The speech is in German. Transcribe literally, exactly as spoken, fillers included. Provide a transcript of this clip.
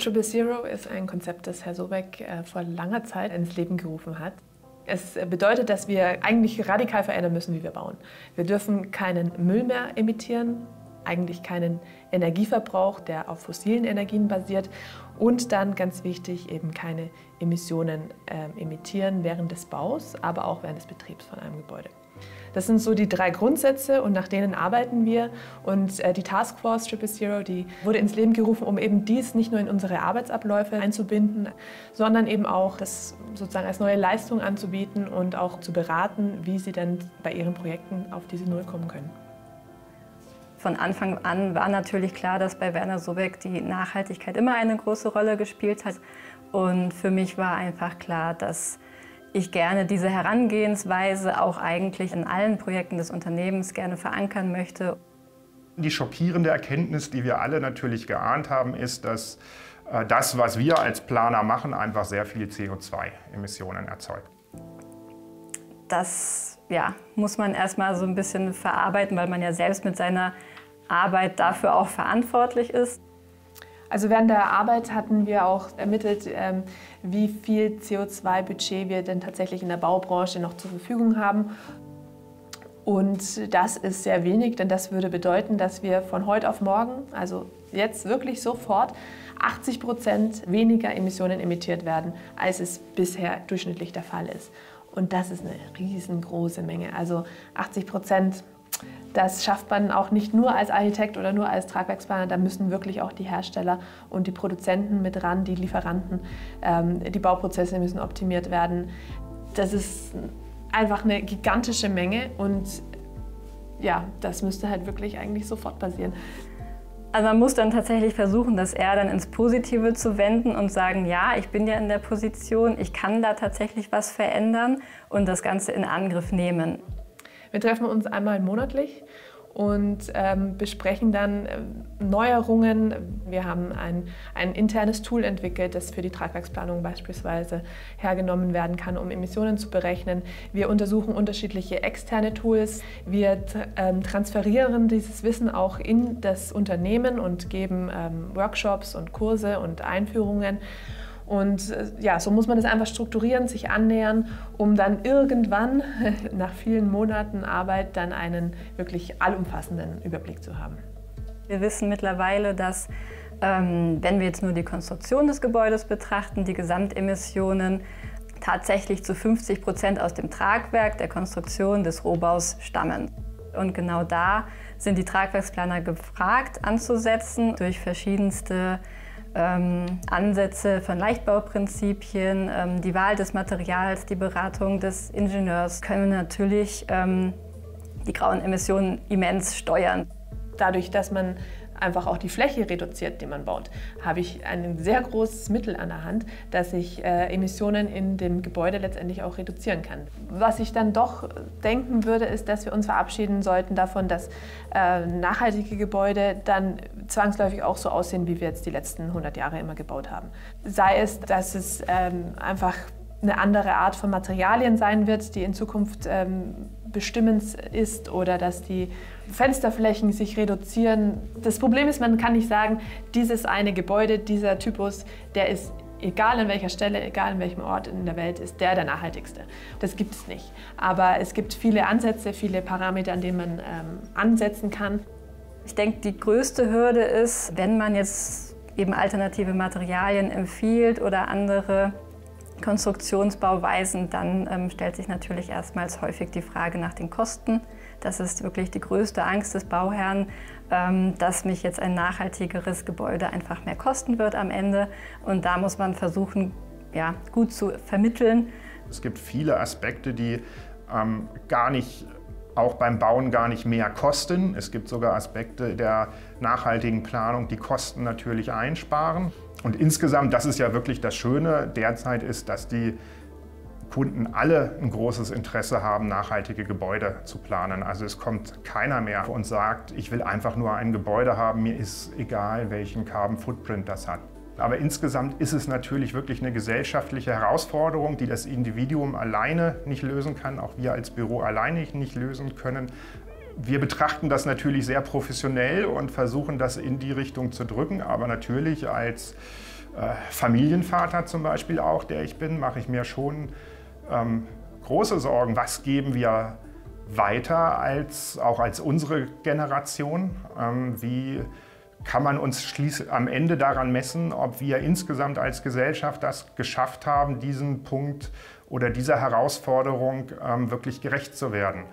Triple Zero ist ein Konzept, das Herr Sobek vor langer Zeit ins Leben gerufen hat. Es bedeutet, dass wir eigentlich radikal verändern müssen, wie wir bauen. Wir dürfen keinen Müll mehr emittieren, eigentlich keinen Energieverbrauch, der auf fossilen Energien basiert, und dann, ganz wichtig, eben keine Emissionen äh, emittieren während des Baus, aber auch während des Betriebs von einem Gebäude. Das sind so die drei Grundsätze, und nach denen arbeiten wir. Und äh, die Taskforce Triple Zero, die wurde ins Leben gerufen, um eben dies nicht nur in unsere Arbeitsabläufe einzubinden, sondern eben auch das sozusagen als neue Leistung anzubieten und auch zu beraten, wie Sie dann bei Ihren Projekten auf diese Null kommen können. Von Anfang an war natürlich klar, dass bei Werner Sobek die Nachhaltigkeit immer eine große Rolle gespielt hat. Und für mich war einfach klar, dass ich gerne diese Herangehensweise auch eigentlich in allen Projekten des Unternehmens gerne verankern möchte. Die schockierende Erkenntnis, die wir alle natürlich geahnt haben, ist, dass das, was wir als Planer machen, einfach sehr viel C O zwei Emissionen erzeugt. Das ja, muss man erstmal so ein bisschen verarbeiten, weil man ja selbst mit seiner Arbeit dafür auch verantwortlich ist. Also während der Arbeit hatten wir auch ermittelt, wie viel C O zwei Budget wir denn tatsächlich in der Baubranche noch zur Verfügung haben. Und das ist sehr wenig, denn das würde bedeuten, dass wir von heute auf morgen, also jetzt wirklich sofort, achtzig Prozent weniger Emissionen emittiert werden, als es bisher durchschnittlich der Fall ist. Und das ist eine riesengroße Menge. Also achtzig Prozent, das schafft man auch nicht nur als Architekt oder nur als Tragwerksplaner. Da müssen wirklich auch die Hersteller und die Produzenten mit ran, die Lieferanten. Ähm, die Bauprozesse müssen optimiert werden. Das ist einfach eine gigantische Menge, und ja, das müsste halt wirklich eigentlich sofort passieren. Also man muss dann tatsächlich versuchen, das eher dann ins Positive zu wenden und sagen, ja, ich bin ja in der Position, ich kann da tatsächlich was verändern und das Ganze in Angriff nehmen. Wir treffen uns einmal monatlich und ähm, besprechen dann Neuerungen. Wir haben ein, ein internes Tool entwickelt, das für die Tragwerksplanung beispielsweise hergenommen werden kann, um Emissionen zu berechnen. Wir untersuchen unterschiedliche externe Tools. Wir ähm, transferieren dieses Wissen auch in das Unternehmen und geben ähm, Workshops und Kurse und Einführungen. Und ja, so muss man das einfach strukturieren, sich annähern, um dann irgendwann nach vielen Monaten Arbeit dann einen wirklich allumfassenden Überblick zu haben. Wir wissen mittlerweile, dass ähm, wenn wir jetzt nur die Konstruktion des Gebäudes betrachten, die Gesamtemissionen tatsächlich zu fünfzig Prozent aus dem Tragwerk, der Konstruktion des Rohbaus stammen. Und genau da sind die Tragwerksplaner gefragt, anzusetzen durch verschiedenste Ähm, Ansätze von Leichtbauprinzipien, ähm, die Wahl des Materials, die Beratung des Ingenieurs können natürlich ähm, die grauen Emissionen immens steuern. Dadurch, dass man einfach auch die Fläche reduziert, die man baut, habe ich ein sehr großes Mittel an der Hand, dass ich äh, Emissionen in dem Gebäude letztendlich auch reduzieren kann. Was ich dann doch denken würde, ist, dass wir uns verabschieden sollten davon, dass äh, nachhaltige Gebäude dann zwangsläufig auch so aussehen, wie wir jetzt die letzten hundert Jahre immer gebaut haben. Sei es, dass es ähm, einfach eine andere Art von Materialien sein wird, die in Zukunft ähm, bestimmend ist, oder dass die Fensterflächen sich reduzieren. Das Problem ist, man kann nicht sagen, dieses eine Gebäude, dieser Typus, der ist, egal an welcher Stelle, egal an welchem Ort in der Welt, ist der der nachhaltigste. Das gibt es nicht. Aber es gibt viele Ansätze, viele Parameter, an denen man ähm, ansetzen kann. Ich denke, die größte Hürde ist, wenn man jetzt eben alternative Materialien empfiehlt oder andere Konstruktionsbauweisen, dann ähm, stellt sich natürlich erstmals häufig die Frage nach den Kosten. Das ist wirklich die größte Angst des Bauherrn, ähm, dass mich jetzt ein nachhaltigeres Gebäude einfach mehr kosten wird am Ende. Und da muss man versuchen, ja, gut zu vermitteln. Es gibt viele Aspekte, die ähm, gar nicht, auch beim Bauen gar nicht mehr kosten. Es gibt sogar Aspekte der nachhaltigen Planung, die Kosten natürlich einsparen. Und insgesamt, das ist ja wirklich das Schöne derzeit, ist, dass die Kunden alle ein großes Interesse haben, nachhaltige Gebäude zu planen. Also es kommt keiner mehr und sagt, ich will einfach nur ein Gebäude haben, mir ist egal, welchen Carbon Footprint das hat. Aber insgesamt ist es natürlich wirklich eine gesellschaftliche Herausforderung, die das Individuum alleine nicht lösen kann, auch wir als Büro alleine nicht lösen können. Wir betrachten das natürlich sehr professionell und versuchen das in die Richtung zu drücken, aber natürlich als äh, Familienvater zum Beispiel auch, der ich bin, mache ich mir schon ähm, große Sorgen, was geben wir weiter als, auch als unsere Generation, ähm, wie kann man uns schließlich am Ende daran messen, ob wir insgesamt als Gesellschaft das geschafft haben, diesem Punkt oder dieser Herausforderung ähm, wirklich gerecht zu werden.